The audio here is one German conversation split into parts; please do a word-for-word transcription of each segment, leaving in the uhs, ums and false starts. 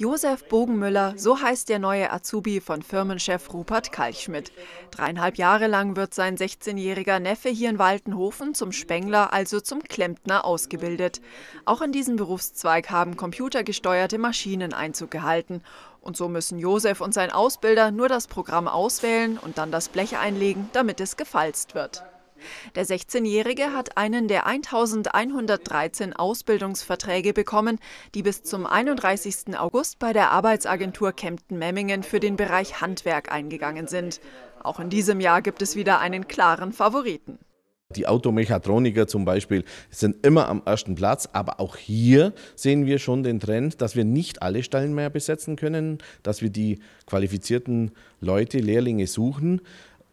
Josef Bogenmüller, so heißt der neue Azubi von Firmenchef Rupert Kalchschmidt. Dreieinhalb Jahre lang wird sein sechzehnjähriger Neffe hier in Waltenhofen zum Spengler, also zum Klempner, ausgebildet. Auch in diesem Berufszweig haben computergesteuerte Maschinen Einzug gehalten. Und so müssen Josef und sein Ausbilder nur das Programm auswählen und dann das Blech einlegen, damit es gefalzt wird. Der sechzehnjährige hat einen der eintausendeinhundertdreizehn Ausbildungsverträge bekommen, die bis zum einunddreißigsten August bei der Arbeitsagentur Kempten-Memmingen für den Bereich Handwerk eingegangen sind. Auch in diesem Jahr gibt es wieder einen klaren Favoriten. Die Automechatroniker zum Beispiel sind immer am ersten Platz, aber auch hier sehen wir schon den Trend, dass wir nicht alle Stellen mehr besetzen können, dass wir die qualifizierten Leute, Lehrlinge suchen.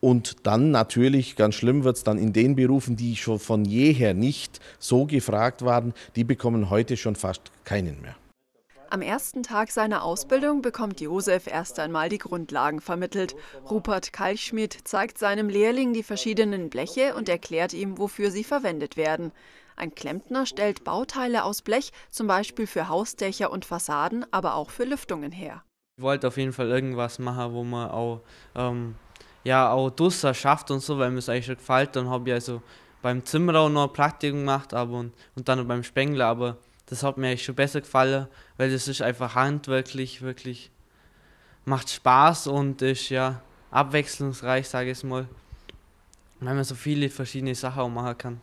Und dann natürlich, ganz schlimm wird es dann in den Berufen, die schon von jeher nicht so gefragt waren, die bekommen heute schon fast keinen mehr. Am ersten Tag seiner Ausbildung bekommt Josef erst einmal die Grundlagen vermittelt. Rupert Kalchschmidt zeigt seinem Lehrling die verschiedenen Bleche und erklärt ihm, wofür sie verwendet werden. Ein Klempner stellt Bauteile aus Blech, zum Beispiel für Hausdächer und Fassaden, aber auch für Lüftungen her. Ich wollte auf jeden Fall irgendwas machen, wo man auch... Ähm Ja, auch draussen schafft und so, weil mir es eigentlich schon gefällt. Dann habe ich also beim Zimmerer auch noch ein Praktikum gemacht aber und, und dann beim Spengler. Aber das hat mir eigentlich schon besser gefallen, weil das ist einfach handwerklich, wirklich macht Spaß und ist ja abwechslungsreich, sage ich es mal, weil man so viele verschiedene Sachen auch machen kann.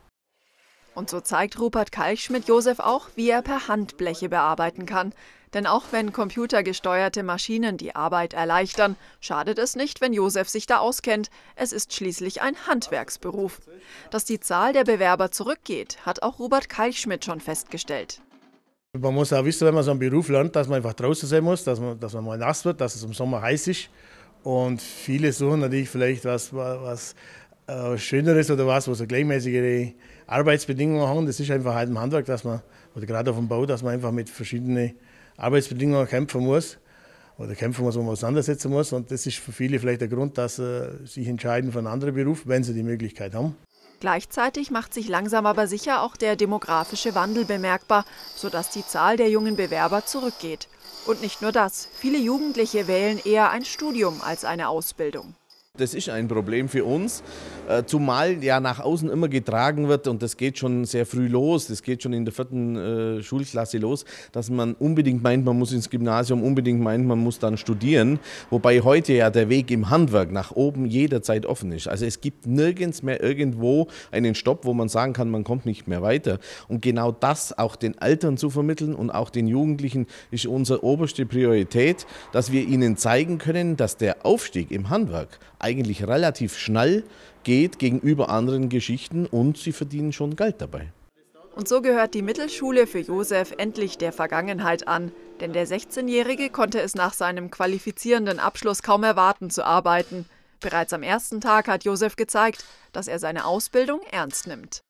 Und so zeigt Rupert Kalchschmidt Josef auch, wie er per Hand Bleche bearbeiten kann. Denn auch wenn computergesteuerte Maschinen die Arbeit erleichtern, schadet es nicht, wenn Josef sich da auskennt. Es ist schließlich ein Handwerksberuf. Dass die Zahl der Bewerber zurückgeht, hat auch Rupert Kalchschmidt schon festgestellt. Man muss auch wissen, wenn man so einen Beruf lernt, dass man einfach draußen sein muss, dass man, dass man mal nass wird, dass es im Sommer heiß ist. Und viele suchen natürlich vielleicht was, was äh, Schöneres oder was, wo so gleichmäßigere Arbeitsbedingungen haben. Das ist einfach halt im Handwerk, dass man, oder gerade auf dem Bau, dass man einfach mit verschiedenen Arbeitsbedingungen kämpfen muss oder kämpfen muss, wo man auseinandersetzen muss. Und das ist für viele vielleicht der Grund, dass sie sich entscheiden für einen anderen Beruf, wenn sie die Möglichkeit haben. Gleichzeitig macht sich langsam aber sicher auch der demografische Wandel bemerkbar, sodass die Zahl der jungen Bewerber zurückgeht. Und nicht nur das, viele Jugendliche wählen eher ein Studium als eine Ausbildung. Das ist ein Problem für uns, zumal ja nach außen immer getragen wird und das geht schon sehr früh los, das geht schon in der vierten äh, Schulklasse los, dass man unbedingt meint, man muss ins Gymnasium, unbedingt meint, man muss dann studieren, wobei heute ja der Weg im Handwerk nach oben jederzeit offen ist. Also es gibt nirgends mehr irgendwo einen Stopp, wo man sagen kann, man kommt nicht mehr weiter. Und genau das auch den Eltern zu vermitteln und auch den Jugendlichen ist unsere oberste Priorität, dass wir ihnen zeigen können, dass der Aufstieg im Handwerk eigentlich relativ schnell geht gegenüber anderen Geschichten und sie verdienen schon Geld dabei. Und so gehört die Mittelschule für Josef endlich der Vergangenheit an. Denn der sechzehnjährige konnte es nach seinem qualifizierenden Abschluss kaum erwarten zu arbeiten. Bereits am ersten Tag hat Josef gezeigt, dass er seine Ausbildung ernst nimmt.